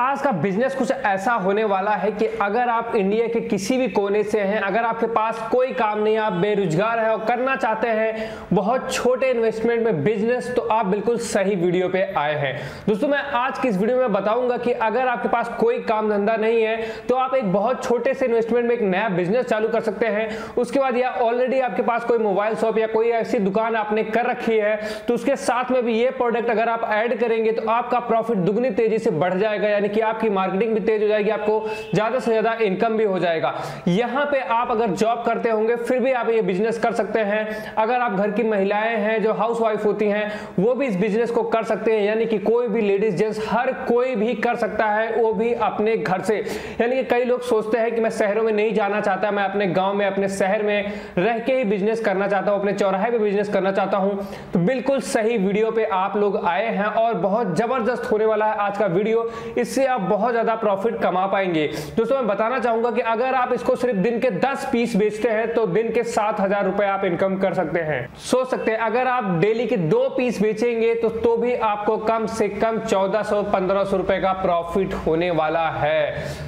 आज का बिजनेस कुछ ऐसा होने वाला है कि अगर आप इंडिया के किसी भी कोने से हैं, अगर आपके पास कोई काम नहीं, आप बेरोजगार हैं और करना चाहते हैं बहुत छोटे इन्वेस्टमेंट में बिजनेस, तो आप बिल्कुल सही वीडियो पे आए हैं। दोस्तों मैं आज की इस वीडियो में बताऊंगा कि अगर आपके पास कोई काम धंधा नहीं है तो आप एक बहुत छोटे से इन्वेस्टमेंट में एक नया बिजनेस चालू कर सकते हैं। उसके बाद या ऑलरेडी आपके पास कोई मोबाइल शॉप या कोई ऐसी दुकान आपने कर रखी है तो उसके साथ में भी ये प्रोडक्ट अगर आप ऐड करेंगे तो आपका प्रॉफिट दुगनी तेजी से बढ़ जाएगा, यानी कि आपकी मार्केटिंग भी तेज हो जाएगी, आपको ज्यादा से ज्यादा इनकम भी हो जाएगा। यहां पे आप अगर जॉब करते होंगे फिर भी आप ये बिजनेस कर सकते हैं। अगर आप घर की महिलाएं हैं जो हाउसवाइफ होती हैं वो भी इस बिजनेस को कर सकते हैं, यानी कि कोई भी लेडीज जेंट्स हर कोई भी कर सकता है, वो भी अपने घर से। यानी कि कई लोग सोचते हैं कि मैं शहरों में नहीं जाना चाहता, मैं अपने गाँव में अपने शहर में रह के ही बिजनेस करना चाहता हूँ, अपने चौराहे पे बिजनेस करना चाहता हूँ। तो बिल्कुल सही वीडियो पे आप लोग आए हैं और बहुत जबरदस्त होने वाला है आज का वीडियो, इससे आप बहुत ज्यादा प्रॉफिट कमा पाएंगे। दोस्तों मैं बताना चाहूंगा कि अगर आप इसको सिर्फ दिन के 10 पीस बेचते हैं तो दिन के 7,000 रुपए आप इनकम कर सकते हैं। सोच सकते हैं अगर आप डेली के 2 पीस बेचेंगे तो भी आपको कम से कम 1,400-1,500 रुपए का प्रॉफिट होने वाला है।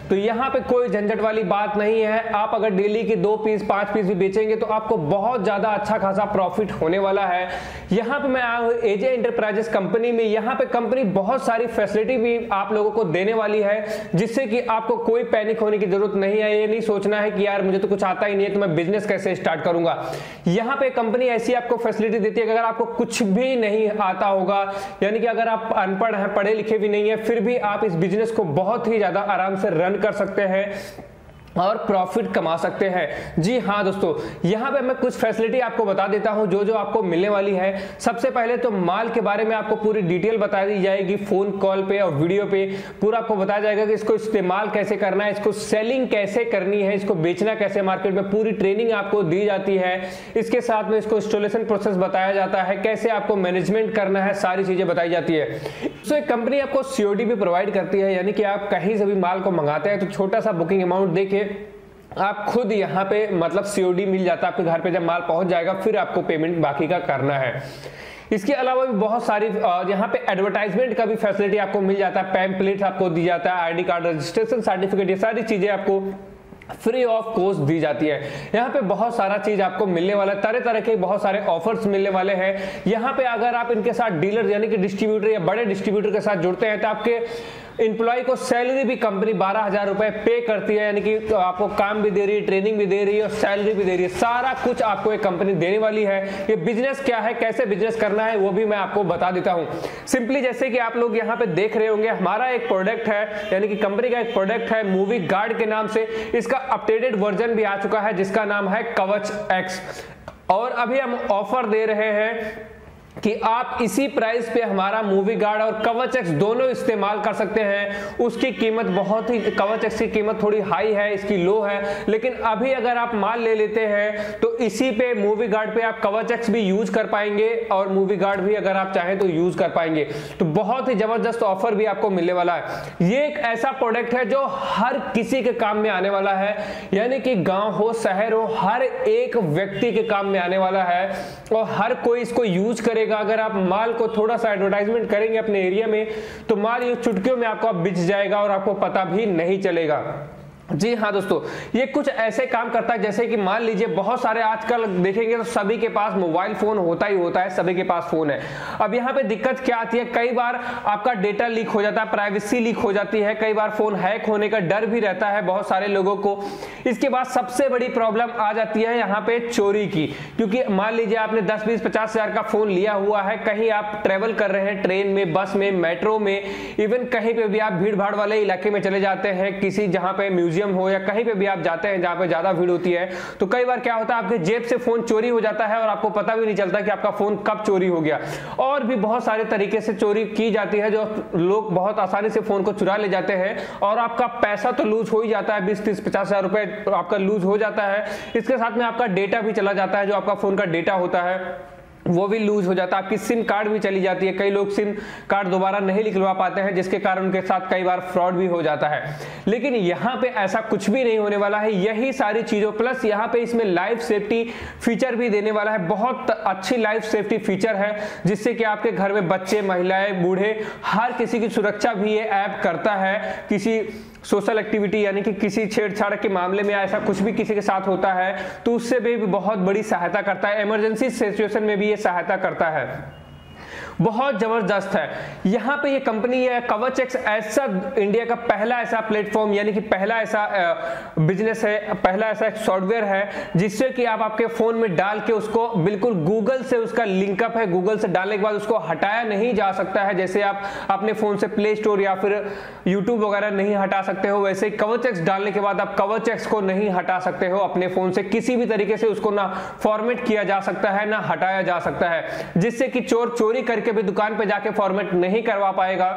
तो यहाँ पे कोई झंझट वाली बात नहीं है, आप अगर डेली के 2 पीस 5 पीस भी बेचेंगे तो आपको बहुत ज्यादा अच्छा खासा प्रॉफिट होने वाला है। यहाँ पे मैं आया हूँ एजे एंटरप्राइजेस कंपनी में। यहाँ पे कंपनी बहुत सारी फैसिलिटी भी आप लोगों को देने वाली है जिससे कि आपको कोई पैनिक होने की जरूरत नहीं है। ये नहीं सोचना है कि यार मुझे तो कुछ आता ही नहीं है तो मैं बिजनेस कैसे स्टार्ट करूंगा। यहाँ पे कंपनी ऐसी आपको फैसिलिटी देती है कि अगर आपको कुछ भी नहीं आता होगा, यानी कि अगर आप अनपढ़ हैं, पढ़े लिखे भी नहीं है, फिर भी आप इस बिजनेस को बहुत ही ज्यादा आराम से रन कर सकते हैं और प्रॉफिट कमा सकते हैं। जी हाँ दोस्तों, यहाँ पे मैं कुछ फैसिलिटी आपको बता देता हूँ जो जो आपको मिलने वाली है। सबसे पहले तो माल के बारे में आपको पूरी डिटेल बता दी जाएगी, फोन कॉल पे और वीडियो पे पूरा आपको बताया जाएगा कि इसको इस्तेमाल कैसे करना है, इसको सेलिंग कैसे करनी है, इसको बेचना कैसे मार्केट में, पूरी ट्रेनिंग आपको दी जाती है। इसके साथ में इसको इंस्टॉलेशन प्रोसेस बताया जाता है, कैसे आपको मैनेजमेंट करना है, सारी चीज़ें बताई जाती है। तो एक कंपनी आपको COD भी प्रोवाइड करती है, यानी कि आप कहीं से भी माल को मंगाते हैं तो छोटा सा बुकिंग अमाउंट देखिए आप खुद यहाँ पे मतलब COD मिल जाता है आपके घर पे। जब माल पहुंच जाएगा फिर आपको पेमेंट बाकी का करना है। इसके अलावा भी बहुत सारी यहाँ पे एडवर्टाइजमेंट का भी फैसिलिटी आपको मिल जाता है, पैम्पलेट आपको दी जाता है, ID कार्ड, रजिस्ट्रेशन सर्टिफिकेट, ये सारी चीजें आपको फ्री ऑफ कोर्स दी जाती है। यहाँ पे बहुत सारा चीज आपको मिलने वाला है, तरह तरह के बहुत सारे ऑफर्स मिलने वाले हैं। यहाँ पे अगर आप इनके साथ डीलर यानी कि डिस्ट्रीब्यूटर या बड़े डिस्ट्रीब्यूटर के साथ जुड़ते हैं तो आपके एम्प्लॉय को सैलरी भी कंपनी 12,000 रुपए पे करती है, यानी कि आपको काम भी दे रही है, ट्रेनिंग भी दे रही है और सैलरी भी दे रही है। सारा कुछ आपको एक कंपनी देने वाली है। ये बिजनेस क्या है, कैसे बिजनेस करना है, वो भी मैं आपको बता देता हूँ। सिंपली जैसे कि आप लोग यहाँ पे देख रहे होंगे, हमारा एक प्रोडक्ट है, यानी कि कंपनी का एक प्रोडक्ट है मूवी गार्ड के नाम से। इसका अपडेटेड वर्जन भी आ चुका है जिसका नाम है कवचएक्स, और अभी हम ऑफर दे रहे हैं कि आप इसी प्राइस पे हमारा मूवी गार्ड और कवचएक्स दोनों इस्तेमाल कर सकते हैं। उसकी कीमत बहुत ही, कवचएक्स की कीमत थोड़ी हाई है, इसकी लो है, लेकिन अभी अगर आप माल ले लेते हैं तो इसी पे मूवी गार्ड पे आप कवचएक्स भी यूज कर पाएंगे और मूवी गार्ड भी अगर आप चाहें तो यूज कर पाएंगे। तो बहुत ही जबरदस्त ऑफर भी आपको मिलने वाला है। ये एक ऐसा प्रोडक्ट है जो हर किसी के काम में आने वाला है, यानी कि गाँव हो शहर हो हर एक व्यक्ति के काम में आने वाला है और हर कोई इसको यूज करे। अगर आप माल को थोड़ा सा एडवर्टाइजमेंट करेंगे अपने एरिया में तो माल ये चुटकियों में आपको बिछ जाएगा और आपको पता भी नहीं चलेगा। जी हाँ दोस्तों, ये कुछ ऐसे काम करता है जैसे कि मान लीजिए बहुत सारे आजकल देखेंगे तो सभी के पास मोबाइल फोन होता ही होता है, सभी के पास फोन है। अब यहाँ पे दिक्कत क्या आती है, कई बार आपका डेटा लीक हो जाता है, प्राइवेसी लीक हो जाती है, कई बार फोन हैक होने का डर भी रहता है बहुत सारे लोगों को। इसके बाद सबसे बड़ी प्रॉब्लम आ जाती है यहाँ पे चोरी की, क्योंकि मान लीजिए आपने 10-20-50,000 का फोन लिया हुआ है, कहीं आप ट्रेवल कर रहे हैं, ट्रेन में, बस में, मेट्रो में, इवन कहीं पे भी आप भीड़ भाड़ वाले इलाके में चले जाते हैं, किसी जहाँ पे म्यूजियम हो या कहीं पे भी आप जाते हैं जहां पे ज्यादा भीड़ होती है, तो कई बार क्या होता है आपके जेब से फोन चोरी हो जाता है और आपको पता भी नहीं चलता कि आपका फोन कब चोरी हो गया। और भी बहुत सारे तरीके से चोरी की जाती है, जो लोग बहुत आसानी से फोन को चुरा ले जाते हैं और आपका पैसा तो लूज हो ही जाता है, 20-30-50,000 रुपए आपका लूज हो जाता है। इसके साथ में आपका डेटा भी चला जाता है, जो आपका फोन का डेटा होता है वो भी लूज हो जाता है, आपकी सिम कार्ड भी चली जाती है। कई लोग सिम कार्ड दोबारा नहीं निकलवा पाते हैं, जिसके कारण उनके साथ कई बार फ्रॉड भी हो जाता है। लेकिन यहाँ पे ऐसा कुछ भी नहीं होने वाला है। यही सारी चीज़ों प्लस यहाँ पे इसमें लाइफ सेफ्टी फीचर भी देने वाला है। बहुत अच्छी लाइफ सेफ्टी फीचर है, जिससे कि आपके घर में बच्चे, महिलाएं, बूढ़े, हर किसी की सुरक्षा भी ये ऐप करता है। किसी सोशल एक्टिविटी यानी कि किसी छेड़छाड़ के मामले में ऐसा कुछ भी किसी के साथ होता है तो उससे भी बहुत बड़ी सहायता करता है। इमरजेंसी सिचुएशन में भी ये सहायता करता है, बहुत जबरदस्त है। यहाँ पे ये कंपनी है कवचएक्स, ऐसा इंडिया का पहला ऐसा प्लेटफॉर्म यानी कि पहला ऐसा बिजनेस है, पहला ऐसा एक सॉफ्टवेयर है जिससे कि आप आपके फोन में डाल के उसको बिल्कुल गूगल से उसका लिंकअप है, गूगल से डालने के बाद उसको हटाया नहीं जा सकता है। जैसे आप अपने फोन से प्ले स्टोर या फिर यूट्यूब वगैरह नहीं हटा सकते हो, वैसे ही कवचएक्स डालने के बाद आप कवचएक्स को नहीं हटा सकते हो अपने फोन से। किसी भी तरीके से उसको ना फॉर्मेट किया जा सकता है ना हटाया जा सकता है, जिससे कि चोर चोरी करके भी दुकान पे जाके फॉर्मेट नहीं करवा पाएगा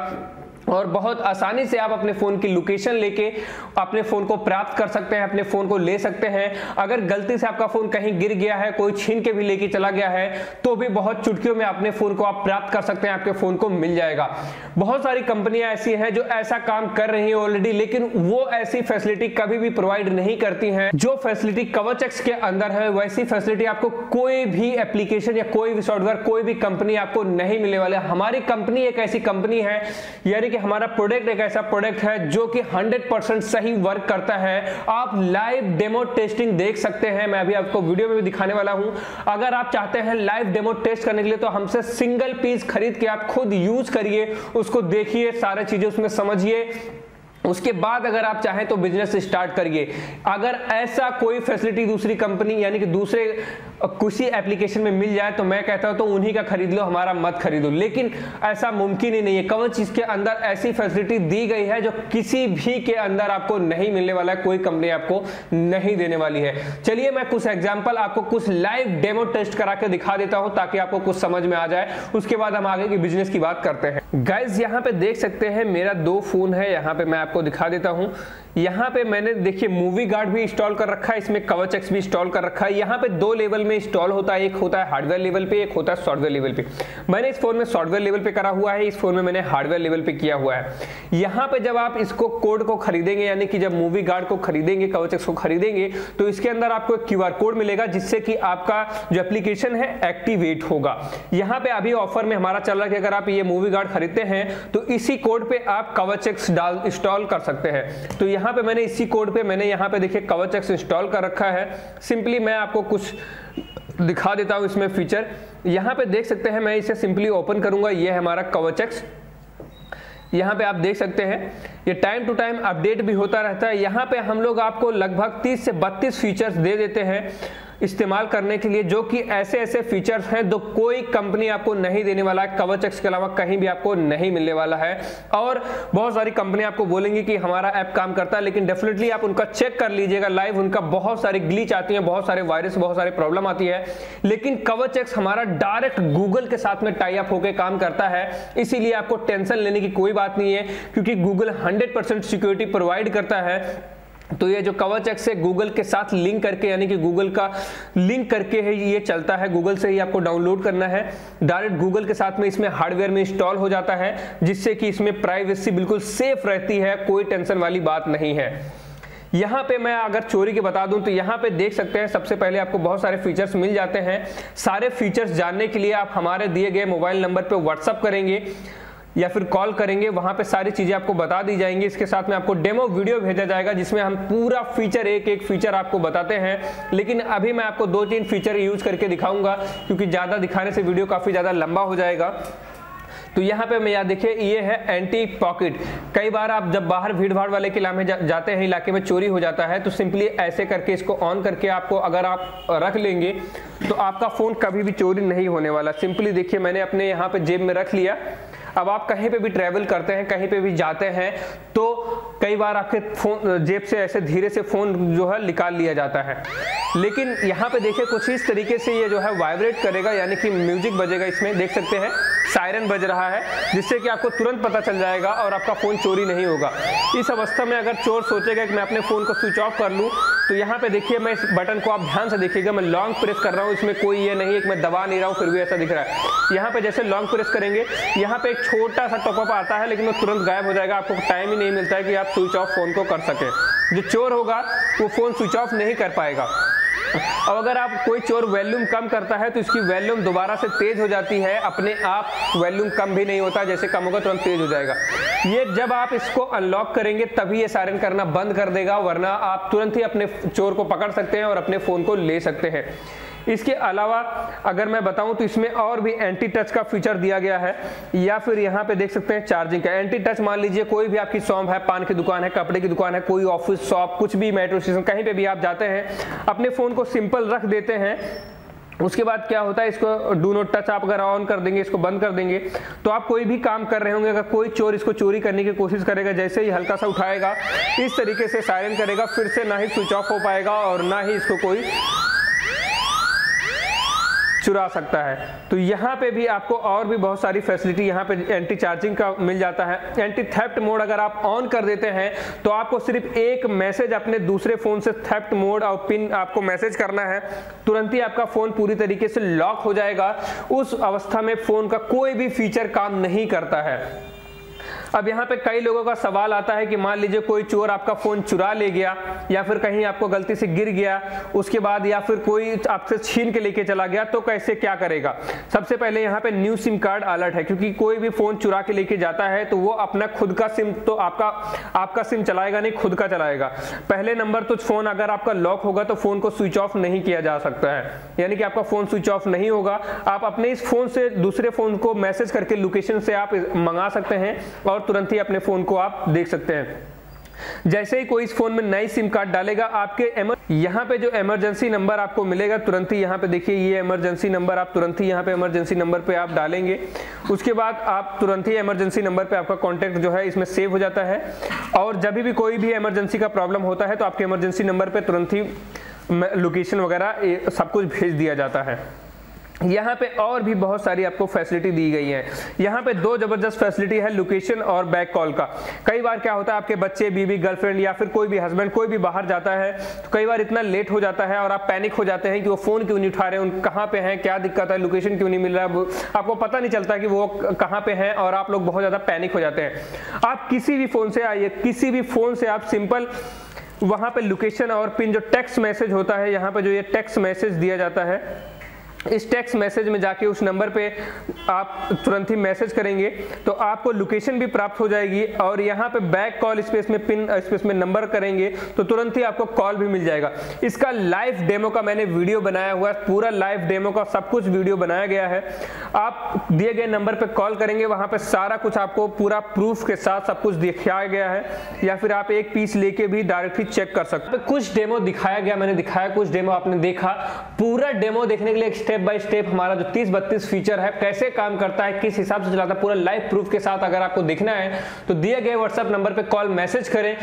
और बहुत आसानी से आप अपने फ़ोन की लोकेशन लेके अपने फ़ोन को प्राप्त कर सकते हैं, अपने फ़ोन को ले सकते हैं। अगर गलती से आपका फ़ोन कहीं गिर गया है, कोई छीन के भी लेके चला गया है, तो भी बहुत चुटकियों में अपने फ़ोन को आप प्राप्त कर सकते हैं, आपके फ़ोन को मिल जाएगा। बहुत सारी कंपनियां ऐसी हैं जो ऐसा काम कर रही हैं ऑलरेडी, लेकिन वो ऐसी फैसिलिटी कभी भी प्रोवाइड नहीं करती हैं। जो फैसिलिटी कवचएक्स के अंदर है वैसी फैसिलिटी आपको कोई भी एप्लीकेशन या कोई भी सॉफ्टवेयर, कोई भी कंपनी आपको नहीं मिलने वाली। हमारी कंपनी एक ऐसी कंपनी है, यानी हमारा प्रोडक्ट एक ऐसा प्रोडक्ट है जो कि 100% सही वर्क करता है। आप लाइव डेमो टेस्टिंग देख सकते हैं, मैं अभी आपको वीडियो में भी दिखाने वाला हूं। अगर आप चाहते हैं लाइव डेमो टेस्ट करने के लिए तो हमसे सिंगल पीस खरीद के आप खुद यूज करिए, उसको देखिए, सारी चीजें उसमें समझिए, उसके बाद अगर आप चाहें तो बिजनेस स्टार्ट करिए। अगर ऐसा कोई फैसिलिटी दूसरी कंपनी यानी कि दूसरे किसी एप्लीकेशन में मिल जाए तो मैं कहता हूं तो उन्हीं का खरीद लो, हमारा मत खरीदो। लेकिन ऐसा मुमकिन ही नहीं है। कवच इसके अंदर ऐसी फैसिलिटी दी गई है जो किसी भी के अंदर आपको नहीं मिलने वाला है, कोई कंपनी आपको नहीं देने वाली है। चलिए मैं कुछ एग्जाम्पल आपको कुछ लाइव डेमो टेस्ट करा के दिखा देता हूँ ताकि आपको कुछ समझ में आ जाए, उसके बाद हम आगे की बिजनेस की बात करते हैं। गाइज यहाँ पे देख सकते हैं मेरा 2 फोन है, यहाँ पे मैं को दिखा देता हूं। यहाँ पे मैंने देखिए मूवी गार्ड भी इंस्टॉल कर रखा है, इसमें कवचएक्स भी इंस्टॉल कर रखा है। यहाँ पे 2 लेवल में इंस्टॉल होता है, एक होता है हार्डवेयर लेवल पे, एक होता है सॉफ्टवेयर लेवल पे। मैंने इस फोन में सॉफ्टवेयर लेवल पे करा हुआ है, इस फोन में मैंने हार्डवेयर लेवल पे किया हुआ है। यहाँ पे जब आप इसको कोड को खरीदेंगे यानी कि जब मूवी गार्ड को खरीदेंगे, कवचएक्स को खरीदेंगे, तो इसके अंदर आपको QR कोड मिलेगा जिससे कि आपका जो एप्लीकेशन है एक्टिवेट होगा। यहाँ पे अभी ऑफर में हमारा चल रहा है कि अगर आप ये मूवी गार्ड खरीदते हैं तो इसी कोड पे आप कवचएक्स इंस्टॉल कर सकते हैं। तो यहाँ पे मैंने इसी कोड पे मैंने यहाँ पे देखिए कवचएक्स इंस्टॉल कर रखा है। सिंपली मैं आपको कुछ दिखा देता हूँ इसमें फीचर। यहाँ पे देख सकते हैं, मैं इसे सिंपली ओपन करूंगा। ये है हमारा कवचएक्स। यहाँ पे आप देख सकते हैं ये टाइम टू टाइम अपडेट भी होता रहता है। यहाँ पे हम लोग आपको लगभग 30 से 32 फीचर्स दे देते हैं इस्तेमाल करने के लिए, जो कि ऐसे ऐसे फीचर्स हैं जो कोई कंपनी आपको नहीं देने वाला है। कवचएक्स के अलावा कहीं भी आपको नहीं मिलने वाला है। और बहुत सारी कंपनी आपको बोलेंगी कि हमारा ऐप काम करता है, लेकिन डेफिनेटली आप उनका चेक कर लीजिएगा लाइव। उनका बहुत सारी ग्लिच आती है, बहुत सारे वायरस, बहुत सारे प्रॉब्लम आती है, लेकिन कवचएक्स हमारा डायरेक्ट गूगल के साथ में टाई अप होकर काम करता है। इसीलिए आपको टेंशन लेने की कोई बात नहीं है, क्योंकि गूगल 100% सिक्योरिटी प्रोवाइड करता है। तो ये जो कवचएक्स है गूगल के साथ लिंक करके, यानी कि गूगल का लिंक करके है, ये चलता है। गूगल से ही आपको डाउनलोड करना है, डायरेक्ट गूगल के साथ में इसमें हार्डवेयर में इंस्टॉल हो जाता है, जिससे कि इसमें प्राइवेसी बिल्कुल सेफ रहती है, कोई टेंशन वाली बात नहीं है। यहाँ पे मैं अगर चोरी के बता दूं तो यहाँ पे देख सकते हैं सबसे पहले आपको बहुत सारे फीचर्स मिल जाते हैं। सारे फीचर्स जानने के लिए आप हमारे दिए गए मोबाइल नंबर पर व्हाट्सअप करेंगे या फिर कॉल करेंगे, वहाँ पे सारी चीज़ें आपको बता दी जाएंगी। इसके साथ में आपको डेमो वीडियो भेजा जाएगा जिसमें हम पूरा फीचर एक एक फीचर आपको बताते हैं। लेकिन अभी मैं आपको 2-3 फीचर यूज करके दिखाऊंगा, क्योंकि ज़्यादा दिखाने से वीडियो काफ़ी ज़्यादा लंबा हो जाएगा। तो यहाँ पे मैं यहाँ देखिए ये है एंटी पॉकेट। कई बार आप जब बाहर भीड़भाड़ वाले के इलाके जाते हैं, इलाके में चोरी हो जाता है, तो सिंपली ऐसे करके इसको ऑन करके आपको अगर आप रख लेंगे तो आपका फ़ोन कभी भी चोरी नहीं होने वाला। सिंपली देखिए मैंने अपने यहाँ पर जेब में रख लिया। अब आप कहीं पे भी ट्रैवल करते हैं, कहीं पे भी जाते हैं, तो कई बार आपके फोन जेब से ऐसे धीरे से फ़ोन जो है निकाल लिया जाता है। लेकिन यहाँ पे देखिए कुछ इस तरीके से ये जो है वाइब्रेट करेगा, यानी कि म्यूजिक बजेगा, इसमें देख सकते हैं सायरन बज रहा है, जिससे कि आपको तुरंत पता चल जाएगा और आपका फ़ोन चोरी नहीं होगा। इस अवस्था में अगर चोर सोचेगा कि मैं अपने फ़ोन को स्विच ऑफ कर लूँ तो यहाँ पे देखिए मैं इस बटन को आप ध्यान से देखिएगा, मैं लॉन्ग प्रेस कर रहा हूँ, इसमें कोई ये नहीं है कि मैं दबा नहीं रहा हूँ फिर भी ऐसा दिख रहा है। यहाँ पे जैसे लॉन्ग प्रेस करेंगे यहाँ पे एक छोटा सा टॉपअप आता है लेकिन वो तुरंत गायब हो जाएगा, आपको टाइम ही नहीं मिलता है कि आप स्विच ऑफ फोन को कर सकें। जो चोर होगा वो फोन स्विच ऑफ नहीं कर पाएगा। और अगर आप कोई चोर वॉल्यूम कम करता है तो इसकी वॉल्यूम दोबारा से तेज हो जाती है, अपने आप वॉल्यूम कम भी नहीं होता, जैसे कम होगा तुरंत तेज हो जाएगा। ये जब आप इसको अनलॉक करेंगे तभी ये सायरन करना बंद कर देगा, वरना आप तुरंत ही अपने चोर को पकड़ सकते हैं और अपने फ़ोन को ले सकते हैं। इसके अलावा अगर मैं बताऊं तो इसमें और भी एंटी टच का फीचर दिया गया है, या फिर यहाँ पे देख सकते हैं चार्जिंग का एंटी टच। मान लीजिए कोई भी आपकी शॉप है, पान की दुकान है, कपड़े की दुकान है, कोई ऑफिस शॉप, कुछ भी मेट्रो स्टेशन, कहीं पे भी आप जाते हैं, अपने फ़ोन को सिंपल रख देते हैं, उसके बाद क्या होता है इसको डू नॉट टच आप अगर ऑन कर देंगे, इसको बंद कर देंगे, तो आप कोई भी काम कर रहे होंगे, अगर कोई चोर इसको चोरी करने की कोशिश करेगा, जैसे ही हल्का सा उठाएगा इस तरीके से सायरन करेगा, फिर से ना ही स्विच ऑफ हो पाएगा और ना ही इसको कोई चुरा सकता है। तो यहाँ पे भी आपको और भी बहुत सारी फैसिलिटी यहाँ पे एंटी चार्जिंग का मिल जाता है। एंटी थेफ्ट मोड अगर आप ऑन कर देते हैं तो आपको सिर्फ एक मैसेज अपने दूसरे फ़ोन से थेफ्ट मोड और पिन आपको मैसेज करना है, तुरंत ही आपका फ़ोन पूरी तरीके से लॉक हो जाएगा। उस अवस्था में फ़ोन का कोई भी फीचर काम नहीं करता है। अब यहाँ पे कई लोगों का सवाल आता है कि मान लीजिए कोई चोर आपका फ़ोन चुरा ले गया, या फिर कहीं आपको गलती से गिर गया उसके बाद, या फिर कोई आपसे छीन के लेके चला गया, तो कैसे क्या करेगा। सबसे पहले यहाँ पे न्यू सिम कार्ड अलर्ट है, क्योंकि कोई भी फ़ोन चुरा के लेके जाता है तो वो अपना खुद का सिम तो आपका सिम चलाएगा नहीं, खुद का चलाएगा। पहले नंबर तो फ़ोन अगर आपका लॉक होगा तो फ़ोन को स्विच ऑफ नहीं किया जा सकता है, यानी कि आपका फ़ोन स्विच ऑफ नहीं होगा। आप अपने इस फ़ोन से दूसरे फ़ोन को मैसेज करके लोकेशन से आप मंगा सकते हैं और तुरंत ही अपने फोन को आप देख सकते हैं। जैसे ही कोई इस फोन में नई सिम कार्ड डालेगा, आपके यहाँ पे जो इमरजेंसी नंबर आपको मिलेगा, तुरंत ही यहाँ पे देखिए ये इमरजेंसी नंबर, आप तुरंत ही यहाँ पे इमरजेंसी नंबर पे आप डालेंगे, उसके बाद आप तुरंत ही इमरजेंसी नंबर पे आपका कॉन्टैक्ट जो है इसमें सेव हो जाता है। और जब भी कोई भी इमरजेंसी का प्रॉब्लम होता है तो आपके इमरजेंसी नंबर पर तुरंत ही लोकेशन वगैरह सब कुछ भेज दिया जाता है। यहाँ पे और भी बहुत सारी आपको फैसिलिटी दी गई है। यहाँ पे दो ज़बरदस्त फैसिलिटी है, लोकेशन और बैक कॉल का। कई बार क्या होता है आपके बच्चे, बीवी, गर्लफ्रेंड या फिर कोई भी हस्बैंड कोई भी बाहर जाता है तो कई बार इतना लेट हो जाता है और आप पैनिक हो जाते हैं कि वो फ़ोन क्यों नहीं उठा रहे, उन कहाँ पे हैं, क्या दिक्कत है, लोकेशन क्यों नहीं मिल रहा, आपको पता नहीं चलता कि वो कहाँ पे हैं और आप लोग बहुत ज़्यादा पैनिक हो जाते हैं। आप किसी भी फ़ोन से आइए, किसी भी फ़ोन से आप सिंपल वहाँ पर लोकेशन और पिन जो टेक्स्ट मैसेज होता है, यहाँ पर जो ये टेक्स्ट मैसेज दिया जाता है, इस टेक्स्ट मैसेज में जाके उस नंबर पे आप तुरंत ही मैसेज करेंगे तो आपको लोकेशन भी प्राप्त हो जाएगी। और यहाँ पे बैक कॉल स्पेस में पिन स्पेस में नंबर करेंगे तो तुरंत ही आपको कॉल भी मिल जाएगा। इसका लाइव डेमो का मैंने वीडियो बनाया हुआ है, पूरा लाइव डेमो का सब कुछ वीडियो बनाया गया है। आप दिए गए नंबर पर कॉल करेंगे, वहाँ पर सारा कुछ आपको पूरा प्रूफ के साथ सब कुछ दिखाया गया है, या फिर आप एक पीस लेके भी डायरेक्टली चेक कर सकते। कुछ डेमो दिखाया गया, मैंने दिखाया, कुछ डेमो आपने देखा। पूरा डेमो देखने के लिए स्टेप बाय स्टेप हमारा जो 30-32 फीचर है कैसे काम करता है, किस हिसाब से चलाता है, पूरा लाइव प्रूफ के साथ अगर आपको देखना है तो दिए गए व्हाट्सएप नंबर पे कॉल मैसेज करें,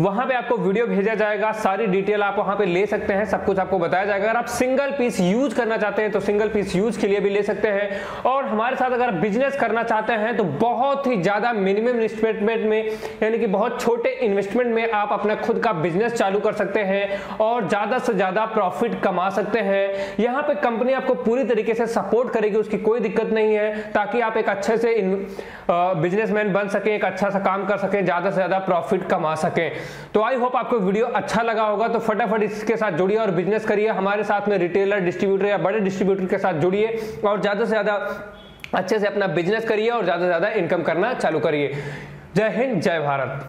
वहां पे आपको वीडियो भेजा जाएगा, सारी डिटेल आप वहां पे ले सकते हैं, सब कुछ आपको बताया जाएगा। अगर आप सिंगल पीस यूज करना चाहते हैं तो सिंगल पीस यूज के लिए भी ले सकते हैं, और हमारे साथ अगर बिजनेस करना चाहते हैं तो बहुत ही ज्यादा मिनिमम इन्वेस्टमेंट में, यानी कि बहुत छोटे इन्वेस्टमेंट में आप अपना खुद का बिजनेस चालू कर सकते हैं और ज्यादा से ज्यादा प्रॉफिट कमा सकते हैं। यहाँ पे कंपनी आपको पूरी तरीके से सपोर्ट करेगी, उसकी कोई दिक्कत नहीं है, ताकि आप एक अच्छे से बिजनेसमैन बन सकें, एक अच्छा सा काम कर सकें, ज़्यादा से ज़्यादा प्रॉफिट कमा सकें। तो आई होप आपको वीडियो अच्छा लगा होगा, तो फटाफट इसके साथ जुड़िए और बिजनेस करिए। हमारे साथ में रिटेलर, डिस्ट्रीब्यूटर या बड़े डिस्ट्रीब्यूटर के साथ जुड़िए और ज़्यादा से ज़्यादा अच्छे से अपना बिजनेस करिए और ज़्यादा से ज़्यादा इनकम करना चालू करिए। जय हिंद, जय भारत।